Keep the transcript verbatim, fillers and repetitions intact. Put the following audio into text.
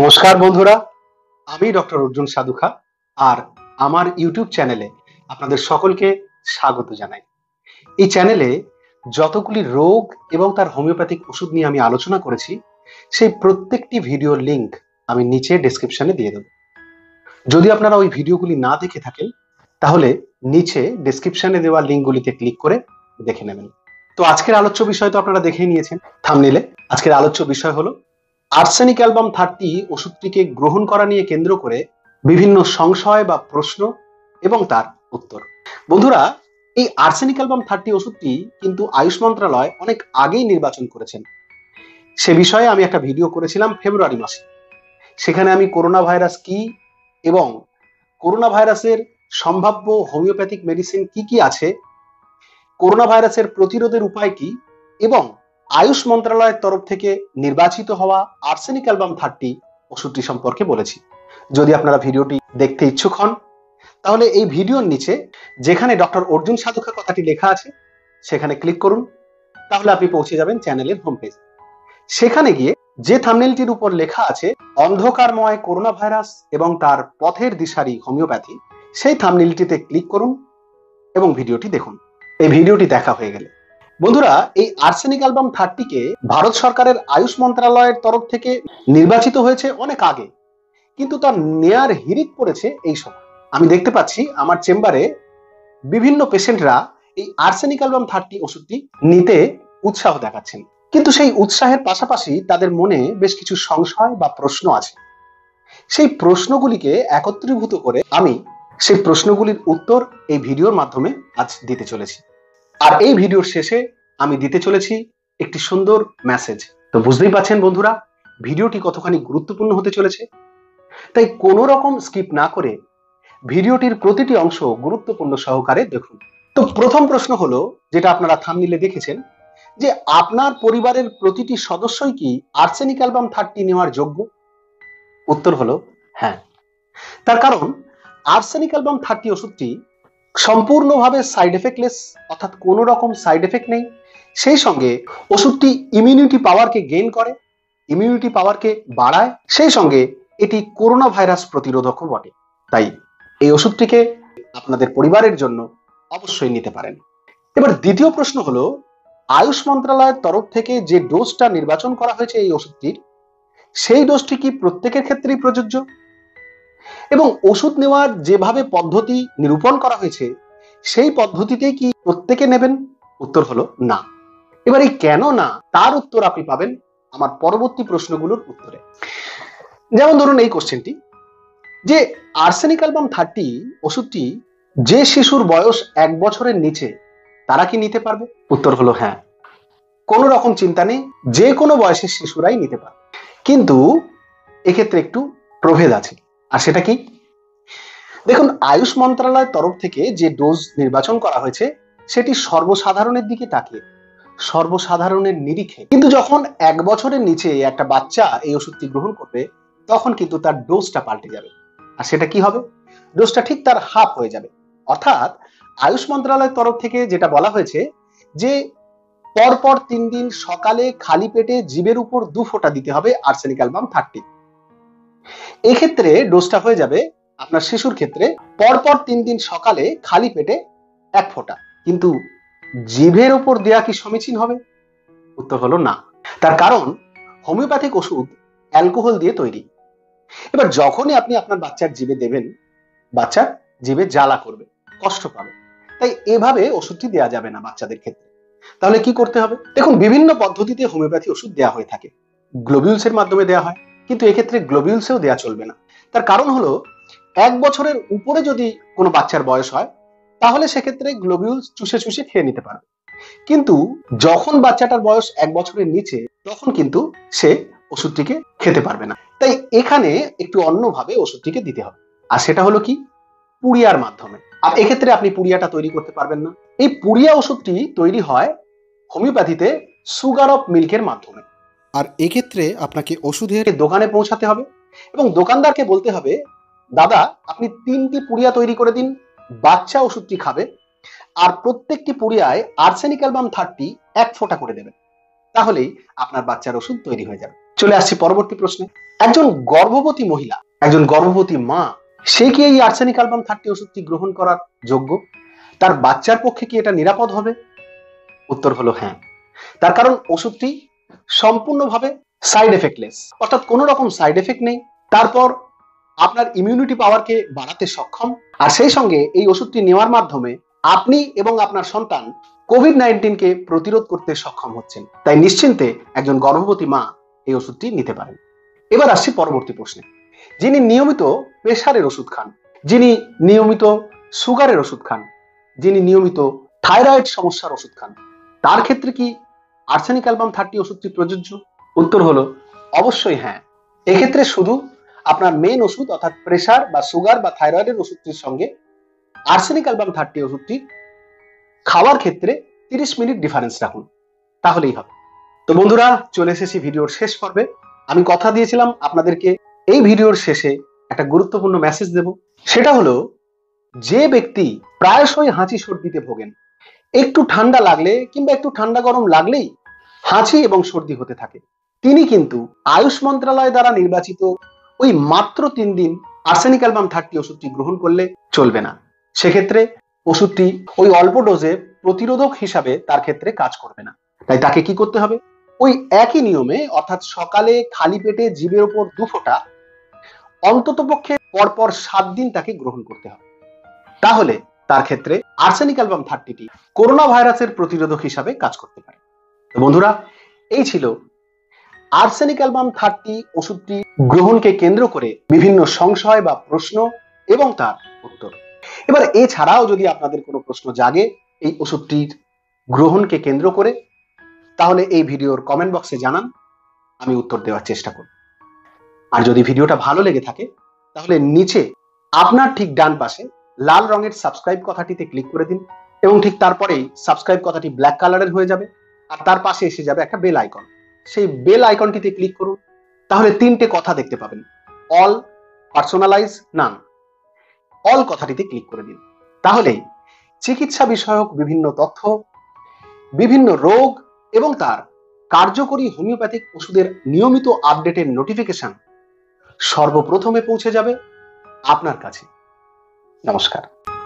नमस्कार बंधुरा आमी डॉ अर्जुन साधु और आमार यूट्यूब चैनले आपनादेर सकलके स्वागत जानाई। ए चैनले जतगुली रोग एवं तार होमिओपैथिक ओषुध निये आमी आलोचना करेछि सेई प्रत्येकटी भिडियोर लिंक आमी नीचे डेस्क्रिप्शने दिये देब। जदि आपनारा ओई भिडियोगुली ना देखे थाकेन ताहले नीचे डेस्क्रिप्शने देওয়া लिंकगुलिते क्लिक करे देखे नेবেন। तो आजकेर आलोच्य विषय तो आपनारा देखेई नियेछेन थामनेइले। आजकेर आलोच्य विषय हलो आर्सेनिक अल्बाम तीस ओषुधটিকে ग्रहण करा নিয়ে কেন্দ্র করে বিভিন্ন সংশয় বা প্রশ্ন এবং তার উত্তর। বন্ধুরা এই আর্সেনিক অ্যালবাম तीस ওষুধটি কিন্তু আয়ুষ মন্ত্রণালয় অনেক আগেই নির্বাচন করেছেন। সে বিষয়ে আমি একটা ভিডিও করেছিলাম ফেব্রুয়ারি মাসে। সেখানে আমি করোনা ভাইরাস কি এবং করোনা ভাইরাসের সম্ভাব্য হোমিওপ্যাথিক মেডিসিন কি কি আছে, করোনা ভাইরাসের প্রতিরোধের উপায় কি এবং आयुष मंत्रालय तरफ থেকে নির্বাচিত হওয়া আর্সেনিক অ্যালবাম तीस ওষুধটি সম্পর্কে বলেছি। যদি আপনারা ভিডিওটি দেখতে ইচ্ছুক হন তাহলে এই ভিডিওর নিচে যেখানে ডক্টর অর্জুন সাধুকার কথাটি লেখা আছে সেখানে ক্লিক করুন, তাহলে আপনি পৌঁছে যাবেন চ্যানেলের হোম পেজ। সেখানে গিয়ে যে থাম্বনেইলটির উপর লেখা আছে অন্ধকারময় করোনা ভাইরাস এবং তার পথের দিশারি হোমিওপ্যাথি, সেই থাম্বনেইলটিতে ক্লিক করুন এবং ভিডিওটি দেখুন। এই ভিডিওটি দেখা হয়ে গেলে বন্ধুরা এই আর্সেনিক অ্যালবাম तीस কে ভারত সরকারের আয়ুষ মন্ত্রণালয়ের তরফ থেকে নির্বাচিত হয়েছে অনেক আগে, কিন্তু তার নেয়ার হিড়িক পড়েছে এই সময়। আমি দেখতে পাচ্ছি আমার চেম্বারে বিভিন্ন পেশেন্টরা এই আর্সেনিক অ্যালবাম तीस ওষুধটি নিতে উৎসাহ দেখাচ্ছেন, কিন্তু সেই উৎসাহের পাশাপাশি তাদের মনে বেশ কিছু সংশয় বা প্রশ্ন আছে। সেই প্রশ্নগুলিকে একত্রীভূত করে আমি সেই প্রশ্নগুলির উত্তর এই ভিডিওর মাধ্যমে আজ দিতে চলেছি। আর এই ভিডিওর শেষে আমি দিতে চলেছি একটি সুন্দর মেসেজ। তো বুঝতেই পাচ্ছেন বন্ধুরা ভিডিওটি কতখানি গুরুত্বপূর্ণ হতে চলেছে, তাই কোনো রকম স্কিপ না করে ভিডিওটির প্রতিটি অংশ গুরুত্বপূর্ণ সহকারে দেখুন। তো প্রথম প্রশ্ন হলো, যেটা আপনারা থাম্বনেইলে দেখেছেন, যে আপনার পরিবারের প্রতিটি সদস্যই কি আর্সেনিক অ্যালবাম तीस নেওয়ার যোগ্য? উত্তর হলো হ্যাঁ। তার কারণ আর্সেনিক অ্যালবাম तीस ওষুধটি সম্পূর্ণভাবে সাইড এফেক্টলেস, অর্থাৎ কোনো রকম সাইড এফেক্ট নেই। সেই সঙ্গে ওষুধটি ইমিউনিটি পাওয়ারকে গেইন করে, ইমিউনিটি পাওয়ারকে বাড়ায়, সেই সঙ্গে এটি করোনা ভাইরাস প্রতিরোধকও বটে। তাই এই ওষুধটিকে আপনাদের পরিবারের জন্য অবশ্যই নিতে পারেন। এবার দ্বিতীয় প্রশ্ন হলো, আয়ুষ মন্ত্রণালয়ের তরফ থেকে যে ডোজটা নির্বাচন করা হয়েছে এই ওষুধটির, সেই ডোজটি কি প্রত্যেকের ক্ষেত্রেই প্রযোজ্য? এবং ওষুধ নেওয়ার যেভাবে পদ্ধতি নিরূপণ করা হয়েছে সেই পদ্ধতিতে কি প্রত্যেকে নেবেন? উত্তর হলো না। এবারে কেন না তার উত্তর আপনি পাবেন আমার পরবর্তী প্রশ্নগুলোর উত্তরে। যেমন ধরুন এই কোশ্চেনটি, যে আর্সেনিক অ্যালবাম तीस ওষুধটি যে শিশুর বয়স এক বছরের নিচে তারা কি নিতে পারবে? উত্তর হলো হ্যাঁ, কোনো রকম চিন্তা নেই, যে কোনো বয়সের শিশুরাই নিতে পারবে। কিন্তু এক্ষেত্রে একটু প্রভেদ আছে। আর সেটা কি? দেখুন আয়ুষ মন্ত্রণালয়ের তরফ থেকে যে ডোজ নির্বাচন করা হয়েছে সেটি সর্বসাধারণের দিকে তাকিয়ে, সর্বসাধারণের নিরিখে। কিন্তু যখন এক বছরের নিচে একটা বাচ্চা এই ওষুধটি গ্রহণ করবে তখন কিন্তু তার ডোজটা পাল্টে যাবে। আর সেটা কি হবে? ডোজটা ঠিক তার হাফ হয়ে যাবে। অর্থাৎ আয়ুষ মন্ত্রণালয়ের তরফ থেকে যেটা বলা হয়েছে, যে পরপর তিন দিন সকালে খালি পেটে জিভের উপর দু ফোঁটা দিতে হবে আর্সেনিক অ্যালবাম तीस। এক্ষেত্রে ডোজটা হয়ে যাবে আপনার শিশুর ক্ষেত্রে পরপর তিন দিন সকালে খালি পেটে এক ফোঁটা। কিন্তু জিভের ওপর দেয়া কি সমীচীন হবে? উত্তর হলো না। তার কারণ হোমিওপ্যাথিক ওষুধ অ্যালকোহল দিয়ে তৈরি। এবার যখনই আপনি আপনার বাচ্চার জিভে দেবেন, বাচ্চা জিভে জ্বালা করবে, কষ্ট পাবে। তাই এভাবে ওষুধটি দেওয়া যাবে না বাচ্চাদের ক্ষেত্রে। তাহলে কি করতে হবে? দেখুন বিভিন্ন পদ্ধতিতে হোমিওপ্যাথি ওষুধ দেওয়া হয়ে থাকে, গ্লোবিউলসের মাধ্যমে দেওয়া হয়, কিন্তু এক্ষেত্রে গ্লোবিউলসেও দেওয়া চলবে না। তার কারণ হলো এক বছরের উপরে যদি কোনো বাচ্চার বয়স হয় তাহলে সেক্ষেত্রে গ্লোবিউলস চুষে চুষে খেয়ে নিতে পারবে, কিন্তু যখন বাচ্চাটার বয়স এক বছরের নিচে তখন কিন্তু সে ওষুধটিকে খেতে পারবে না। তাই এখানে একটু অন্যভাবে ওষুধটিকে দিতে হবে। আর সেটা হলো কি? পুড়িয়ার মাধ্যমে। আর এক্ষেত্রে আপনি পুড়িয়াটা তৈরি করতে পারবেন না। এই পুড়িয়া ওষুধটি তৈরি হয় হোমিওপ্যাথিতে সুগার অফ মিল্কের মাধ্যমে। আর এক্ষেত্রে আপনাকে ওষুধের দোকানে পৌঁছাতে হবে এবং দোকানদারকে বলতে হবে, দাদা আপনি তিনটি পুড়িয়া তৈরি করে দিন, বাচ্চা ওষুধটি খাবে, আর প্রত্যেকটি পুড়িয়ায় আর্সেনিক অ্যালবাম तीस এক ফোঁটা করে দেবেন, তাহলেই আপনার বাচ্চার ওষুধ তৈরি হয়ে যাবে। চলে আসছি পরবর্তী প্রশ্নে। একজন গর্ভবতী মহিলা, একজন গর্ভবতী মা, সে কি এই আর্সেনিক অ্যালবাম তিরিশটি ওষুধটি গ্রহণ করার যোগ্য? তার বাচ্চার পক্ষে কি এটা নিরাপদ হবে? উত্তর হলো হ্যাঁ, তার কারণ ওষুধটি সম্পূর্ণভাবে সাইড এফেক্টলেস, অর্থাৎ কোনো রকম সাইড এফেক্ট নেই। তারপর আপনার ইমিউনিটি পাওয়ারকে বাড়াতে সক্ষম, আর সেই সঙ্গে এই ওষুধটি নেওয়ার মাধ্যমে আপনি এবং আপনার সন্তান কোভিড নাইন্টিনকে প্রতিরোধ করতে সক্ষম হচ্ছেন। তাই নিশ্চিন্তে একজন গর্ভবতী মা এই ওষুধটি নিতে পারেন। এবার আসছি পরবর্তী প্রশ্নে। যিনি নিয়মিত প্রেশারের ওষুধ খান, যিনি নিয়মিত সুগারের ওষুধ খান, যিনি নিয়মিত থাইরয়েড সমস্যার ওষুধ খান, তার ক্ষেত্রে কি আর্সেনিক অ্যালবাম তিরিশটি ওষুধটি প্রযোজ্য? উত্তর হলো অবশ্যই হ্যাঁ। এক্ষেত্রে শুধু আপনার মেন ওষুধ অর্থাৎ প্রেশার বা সুগার বা থাইরয়েডের ওষুধটির সঙ্গে আর্সেনিক অ্যালবাম তিরিশটি ওষুধটি খাওয়ার ক্ষেত্রে তিরিশ মিনিট ডিফারেন্স রাখুন, তাহলেই হবে। তো বন্ধুরা, চলে এসেছি ভিডিওর শেষ পর্বে। আমি কথা দিয়েছিলাম আপনাদেরকে এই ভিডিওর শেষে একটা গুরুত্বপূর্ণ মেসেজ দেব, সেটা হলো যে ব্যক্তি প্রায়শই হাঁচি সর্দিতে ভোগেন, একটু ঠান্ডা লাগলে কিংবা একটু ঠান্ডা গরম লাগলেই হাঁচি এবং সর্দি হতে থাকে, তিনি কিন্তু আয়ুষ মন্ত্রণালয় দ্বারা নির্বাচিত ওই মাত্র তিন দিন আর্সেনিক অ্যালবাম তিরিশটি ওষুধটি গ্রহণ করলে চলবে না। সেক্ষেত্রে ওষুধটি ওই অল্প ডোজে প্রতিরোধক হিসাবে তার ক্ষেত্রে কাজ করবে না। তাই তাকে কি করতে হবে? ওই একই নিয়মে অর্থাৎ সকালে খালি পেটে জিভের উপর দু ফোঁটা অন্ততপক্ষে পরপর সাত দিন তাকে গ্রহণ করতে হবে। তাহলে তার ক্ষেত্রে আর্সেনিক অ্যালবাম তিরিশটি করোনা ভাইরাসের প্রতিরোধক হিসাবে কাজ করতে পারে। তো বন্ধুরা, এই ছিল আর্সেনিক অ্যালবাম তিরিশটি ওষুধটি গ্রহণকে কেন্দ্র করে বিভিন্ন সংশয় বা প্রশ্ন এবং তার উত্তর। এবার এছাড়াও যদি আপনাদের কোনো প্রশ্ন জাগে এই ওষুধটির গ্রহণকে কেন্দ্র করে, তাহলে এই ভিডিওর কমেন্ট বক্সে জানান, আমি উত্তর দেওয়ার চেষ্টা করব। আর যদি ভিডিওটা ভালো লেগে থাকে তাহলে নিচে আপনার ঠিক ডান পাশে লাল রঙের সাবস্ক্রাইব কথাটিতে ক্লিক করে দিন এবং ঠিক তারপরেই সাবস্ক্রাইব কথাটি ব্ল্যাক কালারের হয়ে যাবে আর তার পাশে এসে যাবে একটা বেল আইকন। সেই বেল আইকনটিতে ক্লিক করুন, তাহলে তিনটে কথা দেখতে পাবেন, অল, পার্সোনালাইজ, নান। অল কথাটিতে ক্লিক করে দিন, তাহলে চিকিৎসা বিষয়ক বিভিন্ন তথ্য, বিভিন্ন রোগ এবং তার কার্যকরী হোমিওপ্যাথিক ওষুধের নিয়মিত আপডেটের নোটিফিকেশন সর্বপ্রথমে পৌঁছে যাবে আপনার কাছে। নমস্কার।